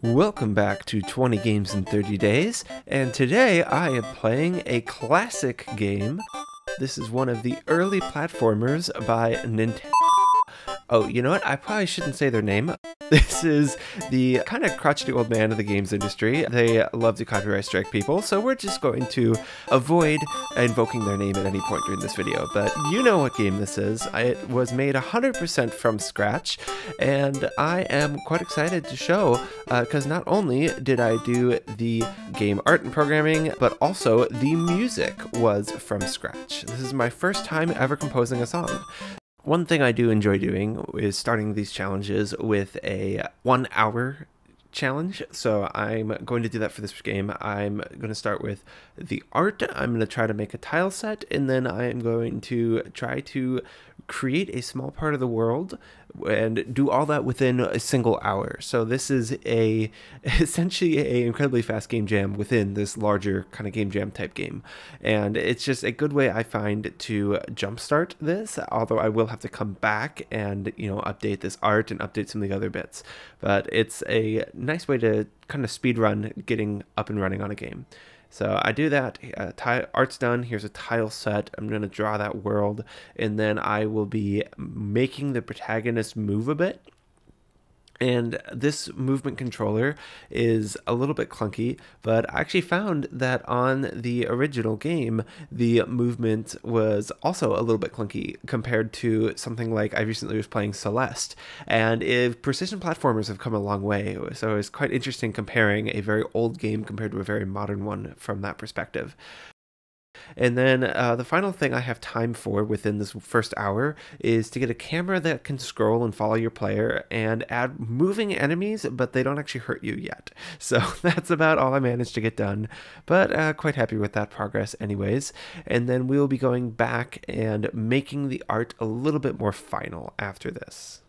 Welcome back to 20 Games in 30 Days, and today I am playing a classic game. This is one of the early platformers by Nintendo. Oh, you know what? I probably shouldn't say their name. This is the kind of crotchety old man of the games industry. They love to copyright strike people, so we're just going to avoid invoking their name at any point during this video. But you know what game this is. It was made 100% from scratch, and I am quite excited to show, because not only did I do the game art and programming, but also the music was from scratch. This is my first time ever composing a song. One thing I do enjoy doing is starting these challenges with a 1 hour challenge, so I'm going to do that for this game. I'm going to start with the art, I'm going to try to make a tile set, and then I am going to try to create a small part of the world and do all that within a single hour. So this is essentially an incredibly fast game jam within this larger kind of game jam type game. And it's just a good way I find to jumpstart this, although I will have to come back and, you know, update this art and update some of the other bits. But it's a nice way to kind of speedrun getting up and running on a game. So I do that, art's done, here's a tile set, I'm going to draw that world, and then I will be making the protagonist move a bit. And this movement controller is a little bit clunky, but I actually found that on the original game, the movement was also a little bit clunky compared to something like I recently was playing Celeste. And precision platformers have come a long way, so it's quite interesting comparing a very old game compared to a very modern one from that perspective. And then the final thing I have time for within this first hour is to get a camera that can scroll and follow your player and add moving enemies, but they don't actually hurt you yet. So that's about all I managed to get done, but quite happy with that progress anyways. And then we'll be going back and making the art a little bit more final after this.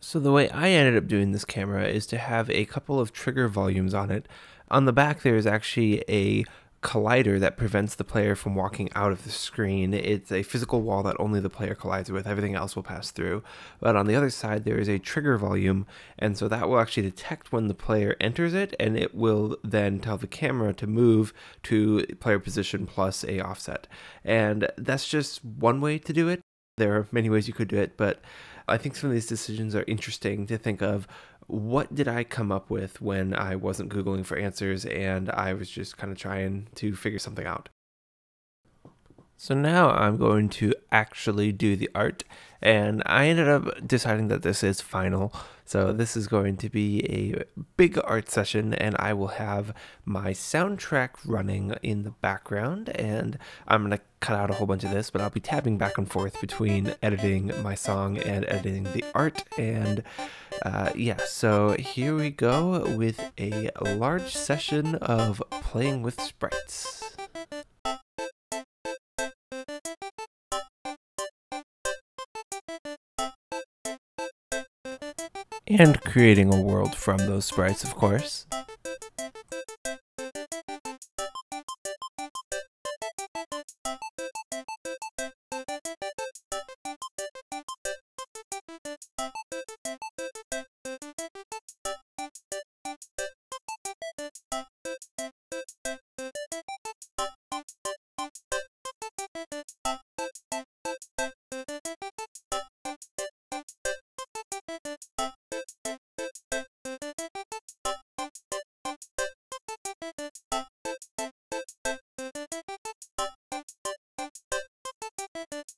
So the way I ended up doing this camera is to have a couple of trigger volumes on it. On the back there is actually a collider that prevents the player from walking out of the screen. It's a physical wall that only the player collides with. Everything else will pass through. But on the other side, there is a trigger volume, and so that will actually detect when the player enters it, and it will then tell the camera to move to player position plus a offset. And that's just one way to do it. There are many ways you could do it, but I think some of these decisions are interesting to think of. What did I come up with when I wasn't Googling for answers and I was just kind of trying to figure something out? So now I'm going to actually do the art, and I ended up deciding that this is final. So this is going to be a big art session, and I will have my soundtrack running in the background, and I'm going to cut out a whole bunch of this, but I'll be tabbing back and forth between editing my song and editing the art. And yeah, so here we go with a large session of playing with sprites. And creating a world from those sprites, of course.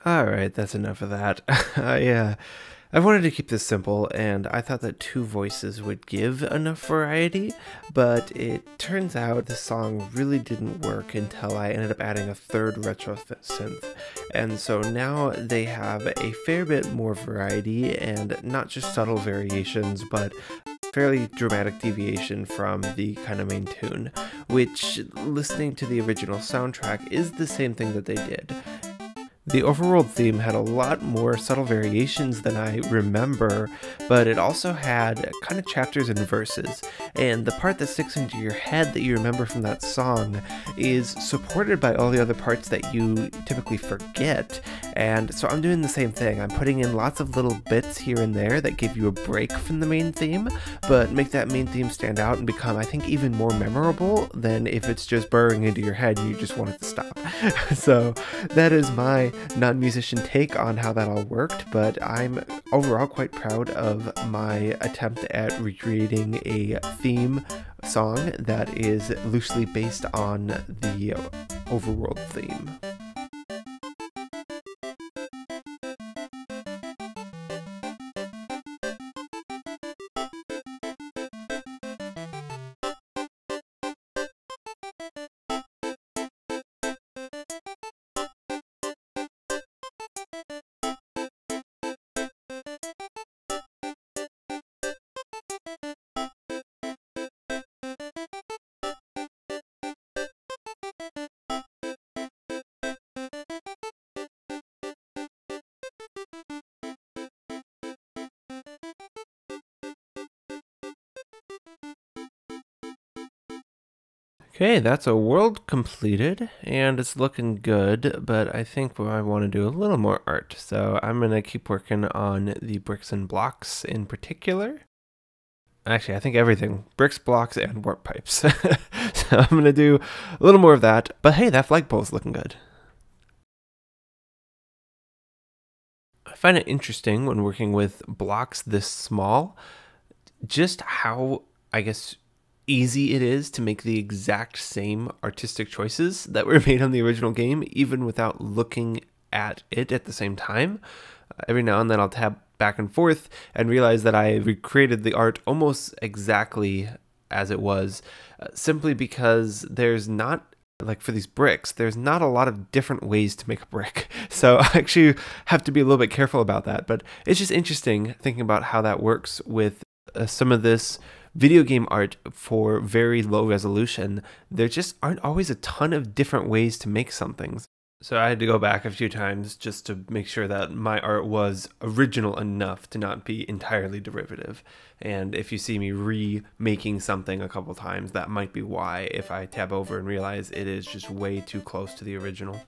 Alright, that's enough of that. I wanted to keep this simple, and I thought that two voices would give enough variety, but it turns out the song really didn't work until I ended up adding a third retro synth. And so now they have a fair bit more variety, and not just subtle variations, but fairly dramatic deviation from the kind of main tune, which, listening to the original soundtrack, is the same thing that they did. The overworld theme had a lot more subtle variations than I remember, but it also had kind of chapters and verses, and the part that sticks into your head that you remember from that song is supported by all the other parts that you typically forget, And so I'm doing the same thing. I'm putting in lots of little bits here and there that give you a break from the main theme, but make that main theme stand out and become, I think, even more memorable than if it's just burrowing into your head and you just want it to stop. So that is my non-musician take on how that all worked, but I'm overall quite proud of my attempt at recreating a theme song that is loosely based on the overworld theme. Okay, that's a world completed, and it's looking good, but I think I want to do a little more art, so I'm going to keep working on the bricks and blocks in particular. Actually, I think everything. Bricks, blocks, and warp pipes. So I'm going to do a little more of that, but hey, that flagpole's looking good. I find it interesting when working with blocks this small, just how, I guess, easy it is to make the exact same artistic choices that were made on the original game, even without looking at it at the same time. Every now and then I'll tab back and forth and realize that I recreated the art almost exactly as it was, simply because there's not, like for these bricks, there's not a lot of different ways to make a brick. So I actually have to be a little bit careful about that, but it's just interesting thinking about how that works with some of this video game art for very low resolution. There just aren't always a ton of different ways to make some things. So I had to go back a few times just to make sure that my art was original enough to not be entirely derivative. And if you see me remaking something a couple times, that might be why, if I tab over and realize it is just way too close to the original.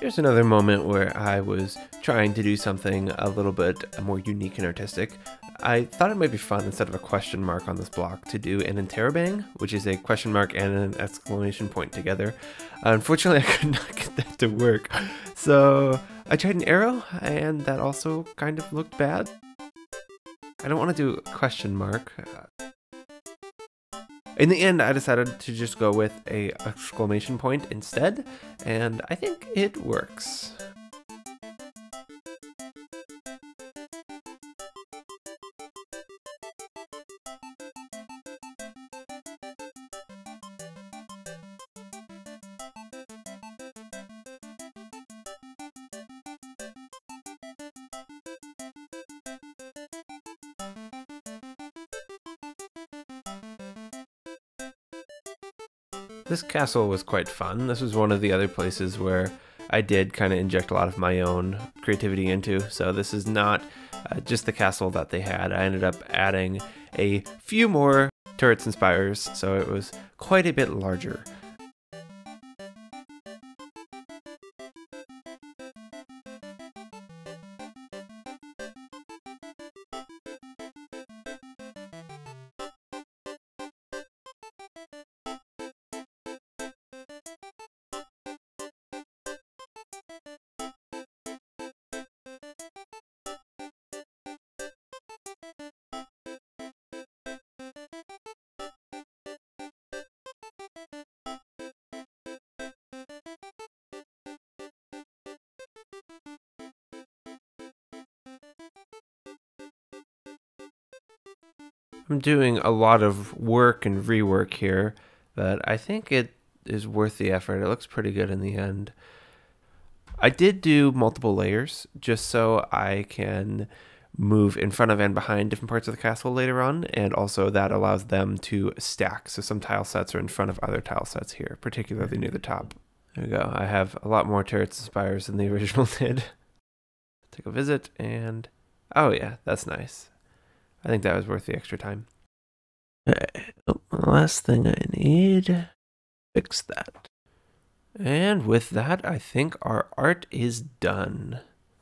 Here's another moment where I was trying to do something a little bit more unique and artistic. I thought it might be fun, instead of a question mark on this block, to do an interrobang, which is a question mark and an exclamation point together. Unfortunately, I could not get that to work. So I tried an arrow, and that also kind of looked bad. I don't want to do a question mark. In the end, I decided to just go with an exclamation point instead, and I think it works. This castle was quite fun. This was one of the other places where I did kind of inject a lot of my own creativity into. So this is not just the castle that they had. I ended up adding a few more turrets and spires, so it was quite a bit larger. I'm doing a lot of work and rework here, but I think it is worth the effort. It looks pretty good in the end. I did do multiple layers just so I can move in front of and behind different parts of the castle later on, and also that allows them to stack. So some tile sets are in front of other tile sets here, particularly near the top. There we go. I have a lot more turrets and spires than the original did. Take a visit and... oh yeah, that's nice. I think that was worth the extra time. Alright, oh, last thing I need... fix that. And with that, I think our art is done.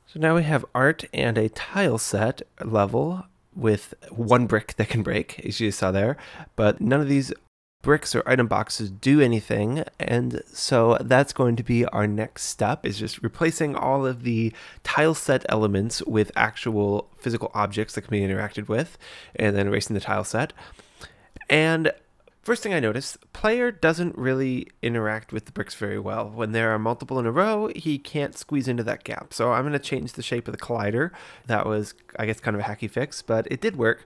So now we have art and a tile set level with one brick that can break, as you saw there, but none of these bricks or item boxes do anything, and so that's going to be our next step, is just replacing all of the tile set elements with actual physical objects that can be interacted with, and then erasing the tile set. And first thing I noticed, player doesn't really interact with the bricks very well. When there are multiple in a row, he can't squeeze into that gap. So I'm going to change the shape of the collider. That was, I guess, kind of a hacky fix, but it did work.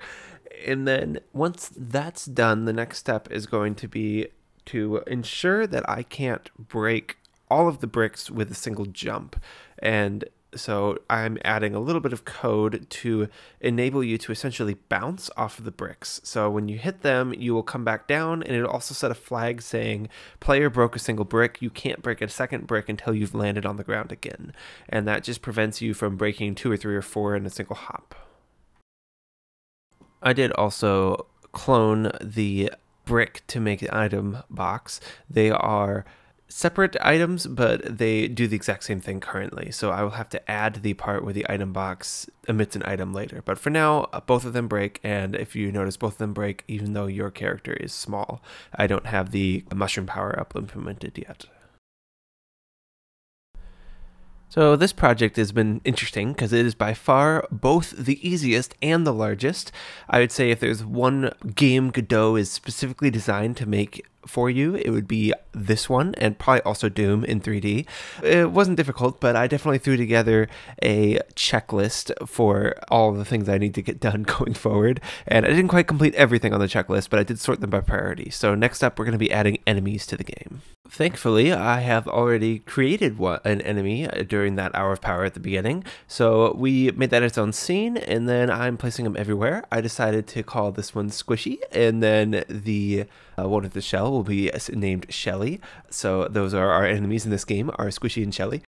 And then once that's done, the next step is going to be to ensure that I can't break all of the bricks with a single jump. And so I'm adding a little bit of code to enable you to essentially bounce off of the bricks. So when you hit them, you will come back down, and it'll also set a flag saying, player broke a single brick, you can't break a second brick until you've landed on the ground again. And that just prevents you from breaking 2 or 3 or 4 in a single hop. I did also clone the brick to make the item box. They are separate items, but they do the exact same thing currently, so I will have to add the part where the item box emits an item later. But for now, both of them break, and if you notice, both of them break even though your character is small. I don't have the mushroom power-up implemented yet. So this project has been interesting because it is by far both the easiest and the largest. I would say if there's one game Godot is specifically designed to make for you, it would be this one, and probably also Doom in 3D. It wasn't difficult, but I definitely threw together a checklist for all the things I need to get done going forward, and I didn't quite complete everything on the checklist, but I did sort them by priority. So next up, we're going to be adding enemies to the game. Thankfully, I have already created an enemy during that hour of power at the beginning, so we made that its own scene, and then I'm placing them everywhere. I decided to call this one Squishy, and then the one with the shell will be named Shelly. So those are our enemies in this game, are Squishy and Shelly.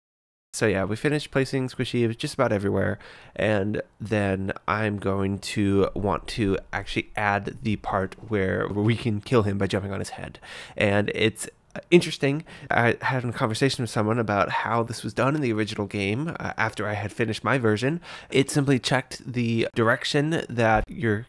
So yeah, we finished placing Squishy just about everywhere, and then I'm going to want to actually add the part where we can kill him by jumping on his head. And it's interesting. I had a conversation with someone about how this was done in the original game after I had finished my version. It simply checked the direction that your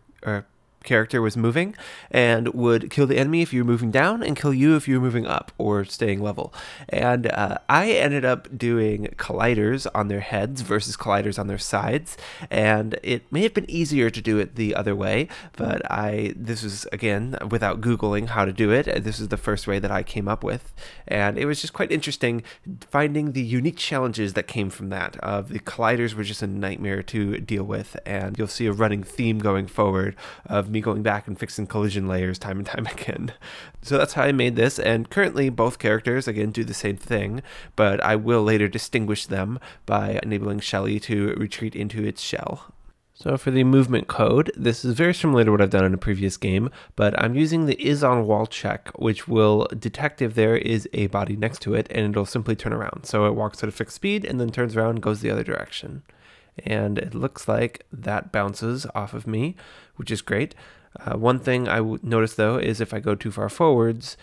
character was moving and would kill the enemy if you were moving down and kill you if you were moving up or staying level. And I ended up doing colliders on their heads versus colliders on their sides, and it may have been easier to do it the other way, but this was, again, without Googling how to do it, this is the first way that I came up with, and it was just quite interesting finding the unique challenges that came from that. The colliders were just a nightmare to deal with, and you'll see a running theme going forward of me going back and fixing collision layers time and time again. So that's how I made this, and currently both characters, again, do the same thing, but I will later distinguish them by enabling Shelly to retreat into its shell. So for the movement code, this is very similar to what I've done in a previous game, but I'm using the is on wall check, which will detect if there is a body next to it, and it'll simply turn around. So it walks at a fixed speed and then turns around and goes the other direction. And it looks like that bounces off of me, which is great. One thing I noticed, though, is if I go too far forwards,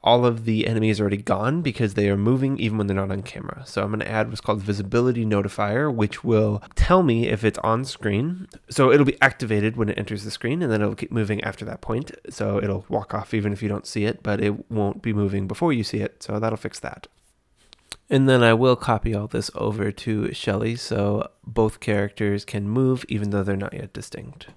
all of the enemies are already gone because they are moving even when they're not on camera. So I'm going to add what's called visibility notifier, which will tell me if it's on screen. So it'll be activated when it enters the screen, and then it'll keep moving after that point. So it'll walk off even if you don't see it, but it won't be moving before you see it. So that'll fix that. And then I will copy all this over to Shelly so both characters can move even though they're not yet distinct.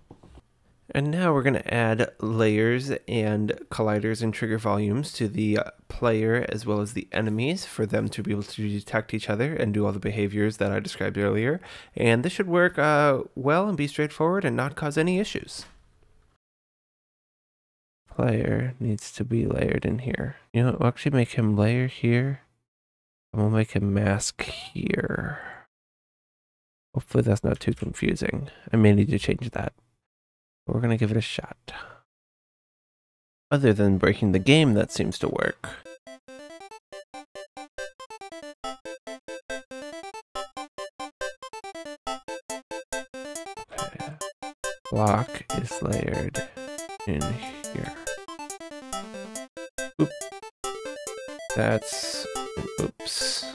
And now we're going to add layers and colliders and trigger volumes to the player as well as the enemies for them to be able to detect each other and do all the behaviors that I described earlier. And this should work well and be straightforward and not cause any issues. player needs to be layered in here. You know what? We'll actually make him layer here. And we'll make him mask here. Hopefully that's not too confusing. I may need to change that. But we're going to give it a shot. Other than breaking the game, that seems to work. Okay. Block is layered in here. Oop. That's... oops.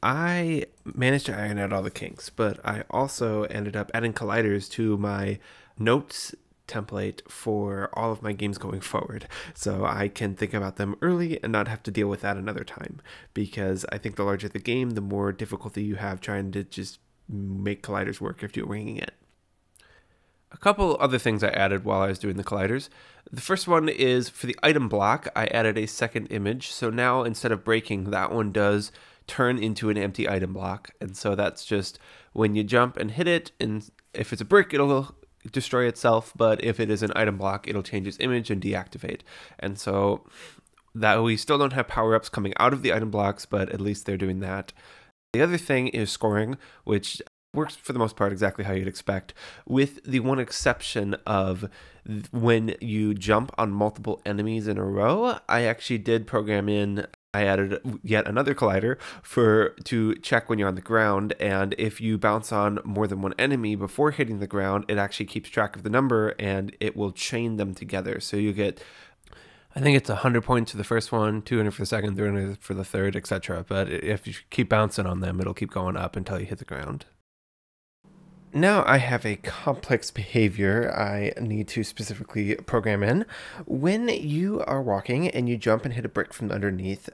I managed to iron out all the kinks, but I also ended up adding colliders to my notes template for all of my games going forward, so I can think about them early and not have to deal with that another time, because I think the larger the game, the more difficulty you have trying to just make colliders work if you're winging it. A couple other things I added while I was doing the colliders. The first one is for the item block, I added a second image, so now instead of breaking, that one does turn into an empty item block, and so that's just when you jump and hit it, and if it's a brick, it'll destroy itself, but if it is an item block, it'll change its image and deactivate. And so that we still don't have power-ups coming out of the item blocks, but at least they're doing that. The other thing is scoring, which works for the most part exactly how you'd expect, with the one exception of when you jump on multiple enemies in a row. I actually did program in, I added yet another collider to check when you're on the ground, and if you bounce on more than one enemy before hitting the ground, it actually keeps track of the number and it will chain them together. So you get, I think it's 100 points for the first one, 200 for the second, 300 for the third, etc. But if you keep bouncing on them, it'll keep going up until you hit the ground. Now I have a complex behavior I need to specifically program in. When you are walking and you jump and hit a brick from underneath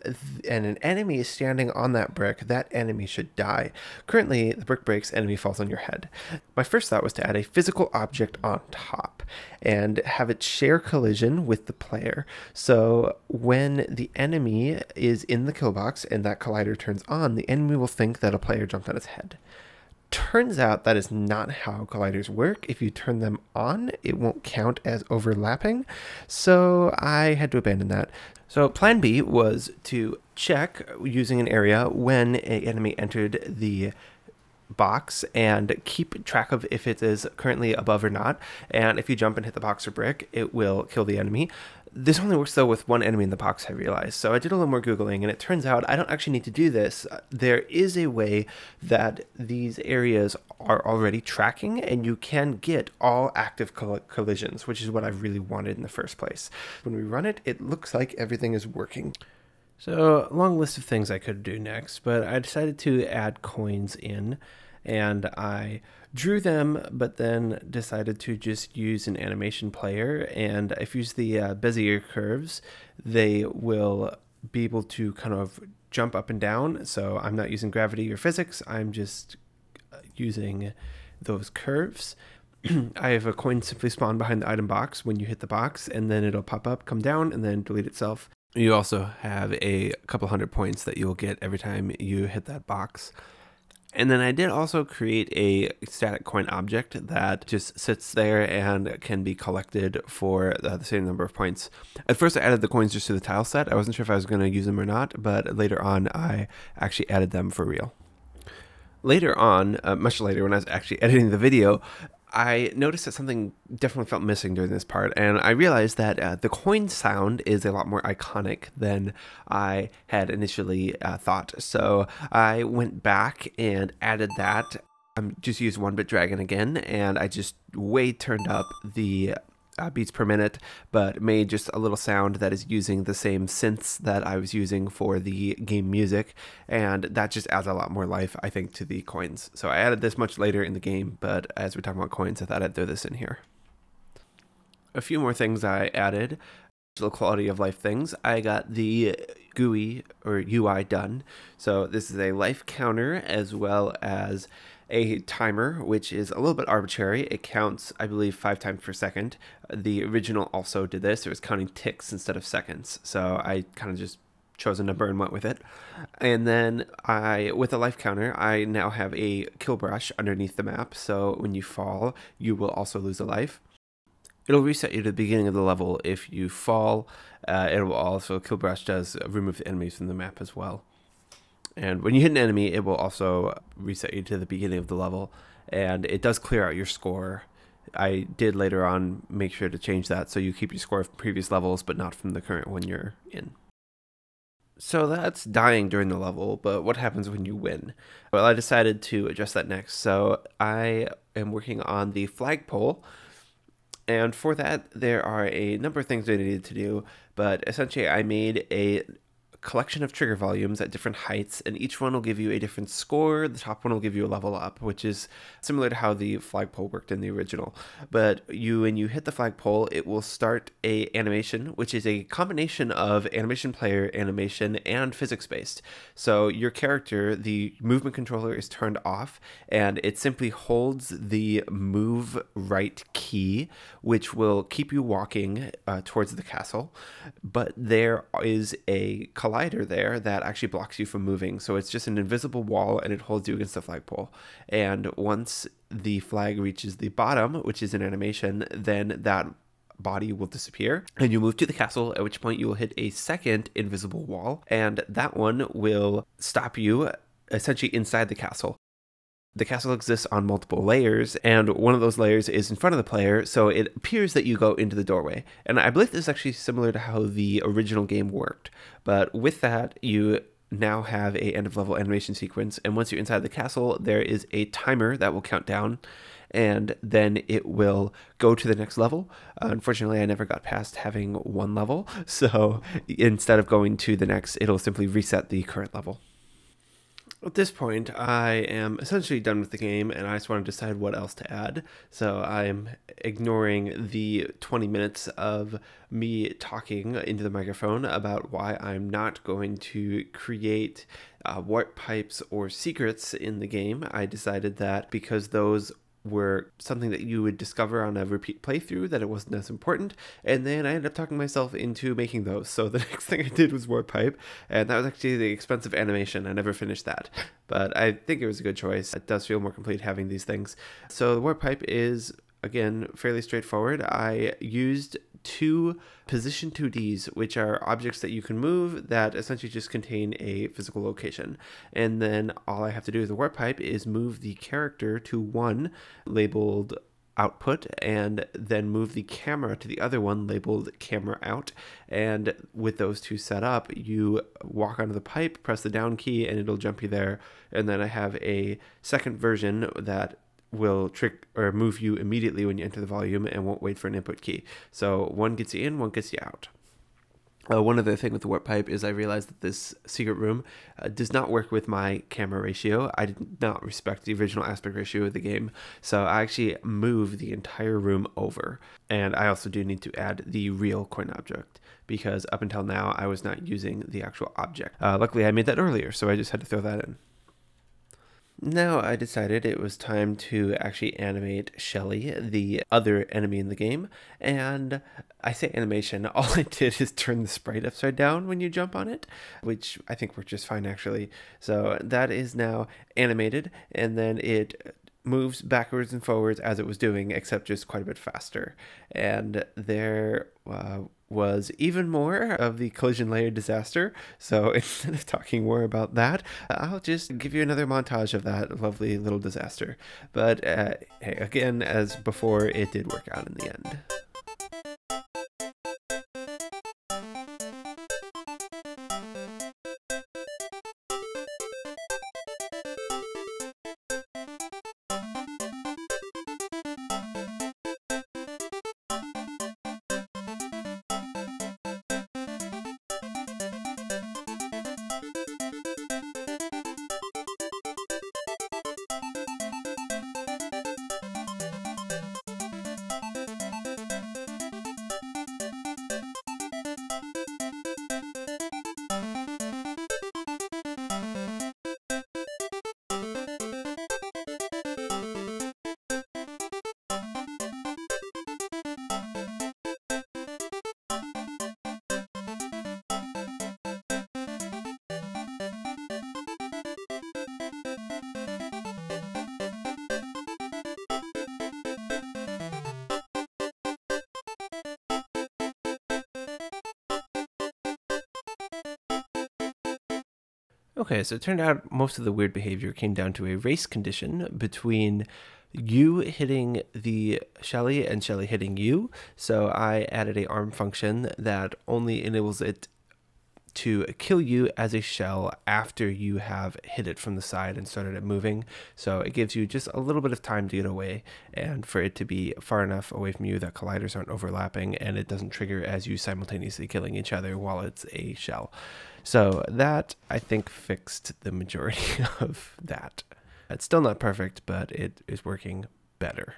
and an enemy is standing on that brick, that enemy should die. Currently, the brick breaks, enemy falls on your head. My first thought was to add a physical object on top and have it share collision with the player. So when the enemy is in the kill box and that collider turns on, the enemy will think that a player jumped on its head. Turns out that is not how colliders work. If you turn them on, it won't count as overlapping, so I had to abandon that. So plan B was to check using an area when an enemy entered the box and keep track of if it is currently above or not, and if you jump and hit the box or brick, it will kill the enemy. This only works though with one enemy in the box, I realized, so I did a little more Googling, and it turns out I don't actually need to do this. There is a way that these areas are already tracking, and you can get all active collisions, which is what I really wanted in the first place. When we run it, it looks like everything is working. So, a long list of things I could do next, but I decided to add coins in, and I drew them, but then decided to just use an animation player, and I've used the Bezier curves. They will be able to kind of jump up and down, so I'm not using gravity or physics, I'm just using those curves. I have a coin simply spawn behind the item box when you hit the box, and then it'll pop up, come down, and then delete itself. You also have a couple 100 points that you'll get every time you hit that box. And then I did also create a static coin object that just sits there and can be collected for the same number of points. At first I added the coins just to the tile set. I wasn't sure if I was going to use them or not, but later on I actually added them for real. Later on, much later when I was actually editing the video, I noticed that something definitely felt missing during this part, and I realized that the coin sound is a lot more iconic than I had initially thought. So I went back and added that. I just used One Bit Dragon again, and I just way turned up the beats per minute, but made just a little sound that is using the same synths that I was using for the game music, and that just adds a lot more life, I think, to the coins. So I added this much later in the game, but as we're talking about coins, I thought I'd throw this in here. A few more things I added, little quality of life things. I got the GUI or UI done. So this is a life counter as well as a timer, which is a little bit arbitrary. It counts, I believe, 5 times per second. The original also did this. It was counting ticks instead of seconds. So I kind of just chose a number and went with it. And then with a life counter, I now have a kill brush underneath the map. So when you fall, you will also lose a life. It'll reset you to the beginning of the level if you fall. It will also, kill brush does remove the enemies from the map as well. And when you hit an enemy, it will also reset you to the beginning of the level, and it does clear out your score. I did later on make sure to change that so you keep your score from previous levels, but not from the current one you're in. So that's dying during the level, but what happens when you win? Well, I decided to address that next. So I am working on the flagpole, and for that there are a number of things I needed to do, but essentially I made a collection of trigger volumes at different heights, and each one will give you a different score. The top one will give you a level up, which is similar to how the flagpole worked in the original. But when you hit the flagpole, it will start a animation, which is a combination of animation player animation and physics-based. So your character, the movement controller is turned off, and it simply holds the move right key, which will keep you walking towards the castle. But there is a collider there that actually blocks you from moving, so it's just an invisible wall and it holds you against the flagpole. And once the flag reaches the bottom, which is an animation, then that body will disappear and you move to the castle, at which point you will hit a second invisible wall, and that one will stop you essentially inside the castle. The castle exists on multiple layers, and one of those layers is in front of the player, so it appears that you go into the doorway. And I believe this is actually similar to how the original game worked, but with that, you now have a end-of-level animation sequence, and once you're inside the castle, there is a timer that will count down, and then it will go to the next level. Unfortunately, I never got past having one level, so instead of going to the next, it'll simply reset the current level. At this point, I am essentially done with the game, and I just want to decide what else to add. So I'm ignoring the 20 minutes of me talking into the microphone about why I'm not going to create warp pipes or secrets in the game. I decided that because those were something that you would discover on a repeat playthrough, that it wasn't as important, and then I ended up talking myself into making those. So the next thing I did was warp pipe, and that was actually the expensive animation. I never finished that, but I think it was a good choice. It does feel more complete having these things. So the warp pipe is, again, fairly straightforward. I used 2 position 2Ds, which are objects that you can move that essentially just contain a physical location. And then all I have to do with the warp pipe is move the character to one labeled output, and then move the camera to the other one labeled camera out. And with those 2 set up, you walk onto the pipe, press the down key, and it'll jump you there. And then I have a second version that will trick or move you immediately when you enter the volume and won't wait for an input key. So one gets you in, one gets you out. One other thing with the warp pipe is I realized that this secret room does not work with my camera ratio. I did not respect the original aspect ratio of the game, so I actually moved the entire room over. And I also do need to add the real coin object, because up until now I was not using the actual object. Luckily I made that earlier, so I just had to throw that in. Now I decided it was time to actually animate Shelly, the other enemy in the game, and I say animation, all I did is turn the sprite upside down when you jump on it, which I think worked just fine actually. So that is now animated, and then it moves backwards and forwards as it was doing, except just quite a bit faster. And there was even more of the collision layer disaster. So instead of talking more about that, I'll just give you another montage of that lovely little disaster. But hey, again, as before, it did work out in the end. Okay, so it turned out most of the weird behavior came down to a race condition between you hitting the Shelly and Shelly hitting you. So I added a arm function that only enables it to kill you as a shell after you have hit it from the side and started it moving. So it gives you just a little bit of time to get away and for it to be far enough away from you that colliders aren't overlapping and it doesn't trigger as you simultaneously killing each other while it's a shell. So that, I think, fixed the majority of that. It's still not perfect, but it is working better.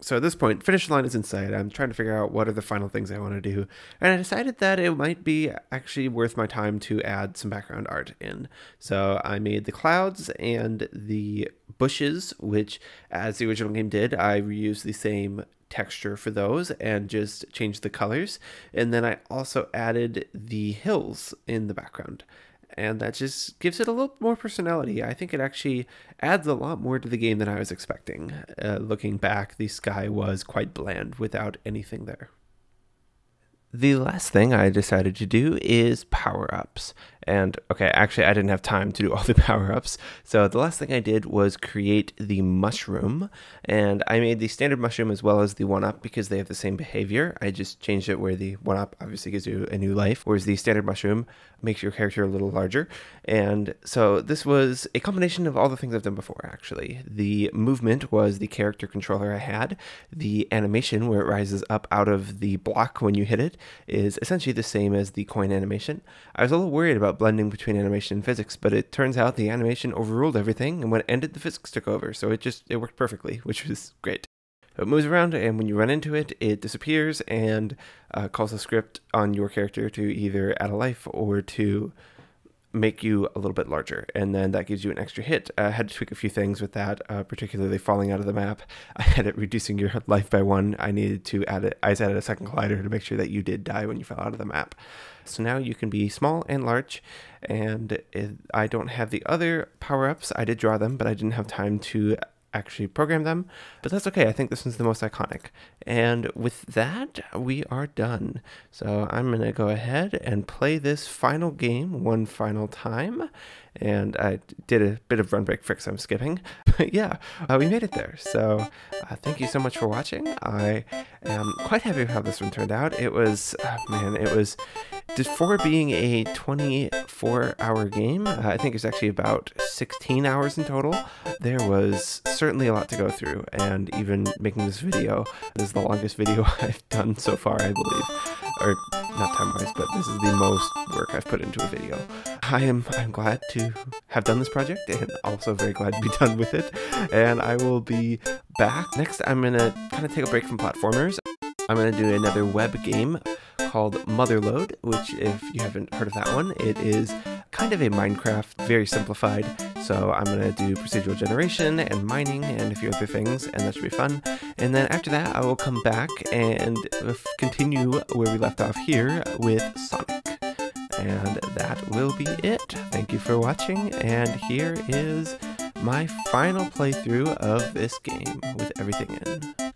So at this point, finish line is in sight. I'm trying to figure out what are the final things I want to do. And I decided that it might be actually worth my time to add some background art in. So I made the clouds and the bushes, which, as the original game did, I reused the same texture for those and just changed the colors. And then I also added the hills in the background. And that just gives it a little more personality. I think it actually adds a lot more to the game than I was expecting. Looking back, the sky was quite bland without anything there. The last thing I decided to do is power-ups. And okay, actually I didn't have time to do all the power-ups. So the last thing I did was create the mushroom. And I made the standard mushroom as well as the 1-up because they have the same behavior. I just changed it where the 1-up obviously gives you a new life, whereas the standard mushroom makes your character a little larger. And so this was a combination of all the things I've done before, actually. The movement was the character controller I had. The animation where it rises up out of the block when you hit it is essentially the same as the coin animation. I was a little worried about blending between animation and physics, but it turns out the animation overruled everything, and when it ended, the physics took over, so it worked perfectly, which was great. It moves around, and when you run into it, it disappears and calls a script on your character to either add a life or to make you a little bit larger, and then that gives you an extra hit. I had to tweak a few things with that, particularly falling out of the map. I had it reducing your life by 1. I needed to add it. I added a second collider to make sure that you did die when you fell out of the map. So now you can be small and large, and I don't have the other power-ups. I did draw them, but I didn't have time to actually program them, but that's okay. I think this one's the most iconic. And with that, we are done. So I'm gonna go ahead and play this final game one final time. And I did a bit of run break fix I'm skipping, but yeah, we made it there. So thank you so much for watching. I am quite happy with how this one turned out. It was, man, it was, just for being a 24-hour game, I think it's actually about 16 hours in total. There was certainly a lot to go through, and even making this video, this is the longest video I've done so far, I believe. Or not time-wise, but this is the most work I've put into a video. I'm glad to have done this project, and also very glad to be done with it. And I will be back. Next, I'm gonna kind of take a break from platformers. I'm gonna do another web game called Motherload, which if you haven't heard of that one, it is kind of a Minecraft, very simplified. So I'm going to do procedural generation and mining and a few other things, and that should be fun. And then after that, I will come back and continue where we left off here with Sonic. And that will be it. Thank you for watching, and here is my final playthrough of this game with everything in.